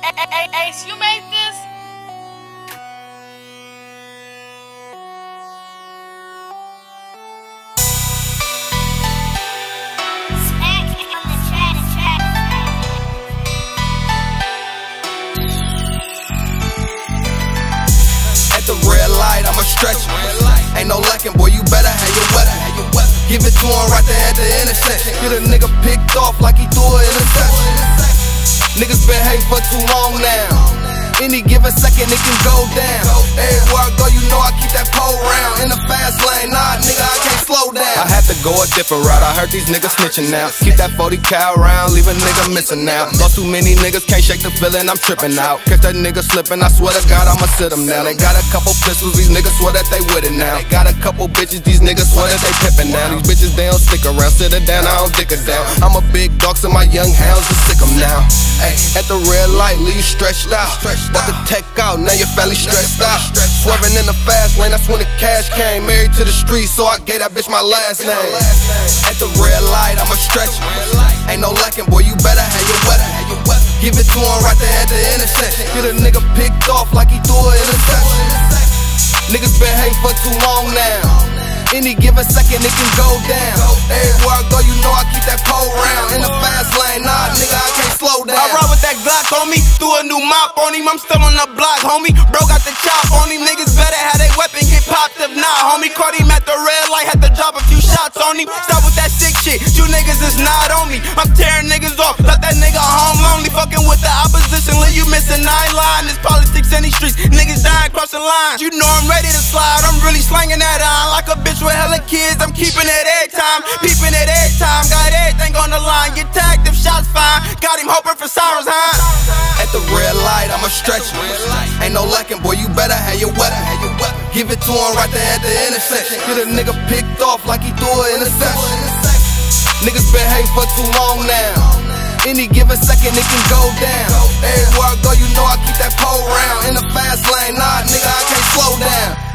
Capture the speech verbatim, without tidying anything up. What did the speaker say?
Ace, you made this? At the red light, I'ma stretch it. Ain't no lacking, boy, you better have your weapon. Give it to him right there at the intersection. Get a nigga picked off like he threw an interception. Niggas been hating for too long now. Any given second it can go down. Everywhere I go, you know I keep that pole round. In the fast lane, nah, nigga, I can't slow down. I had to go a different route, I heard these niggas snitching now. Keep that forty cal round, leave a nigga missing now. Lost too many niggas, can't shake the feeling, I'm tripping out. Catch that nigga slipping, I swear to God, I'ma sit him down. They got a couple pistols, these niggas swear that they with it now. They got a couple bitches, these niggas swear that they pippin' now. These bitches, they don't stick around, sit her down, I don't dick her down. I'm a big dog, so my young hounds are sick em now. Ay, at the red light, leave you stretched out. Bought the tech out, now your family stressed out. Swerving in the fast lane, that's when the cash came. Married to the street, so I gave that bitch my last name. At the red light, I'ma stretch it. Ain't no lacking, boy, you better have your weapon. Give it to him right there at the intersection. Get a nigga picked off like he threw an interception. Niggas been hating for too long now. Any given second it can go down. Everywhere I go, you know I keep that pole round. In the fast lane, nah, nigga, I can't slow down. I ride with that Glock on me, threw a new mop on him. I'm still on the block, homie, bro got the chop on him. Niggas better have they weapon, get popped if not, homie. Cardi him at the red light, had to drop a few shots on him. Stop with that sick shit, you niggas is not on me. I'm tearing niggas off, let that nigga home lonely. Fucking with the opposition, let you miss an eye line. It's politics in these streets, niggas dying crossing lines. You know I'm ready to slide, I'm really slanging that eye like a bitch with hella kids, I'm keeping it every time, peeping it every time, got everything on the line. Get tagged if shots fine, got him hoping for sirens, huh? At the red light, I'ma stretch it. Ain't no lacking, boy, you better have your weapon. Give it to him right there at the intersection. Get a nigga picked off like he threw an interception. Niggas been hating for too long now. Any given second it can go down. Everywhere I go, you know I keep that pole round. In the fast lane, nah, nigga, I can't slow down.